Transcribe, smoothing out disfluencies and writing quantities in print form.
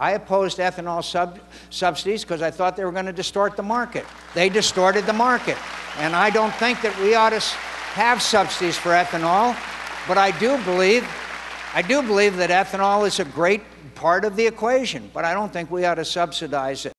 I opposed ethanol subsidies because I thought they were going to distort the market. They distorted the market. And I don't think that we ought to have subsidies for ethanol, but I do believe that ethanol is a great part of the equation, but I don't think we ought to subsidize it.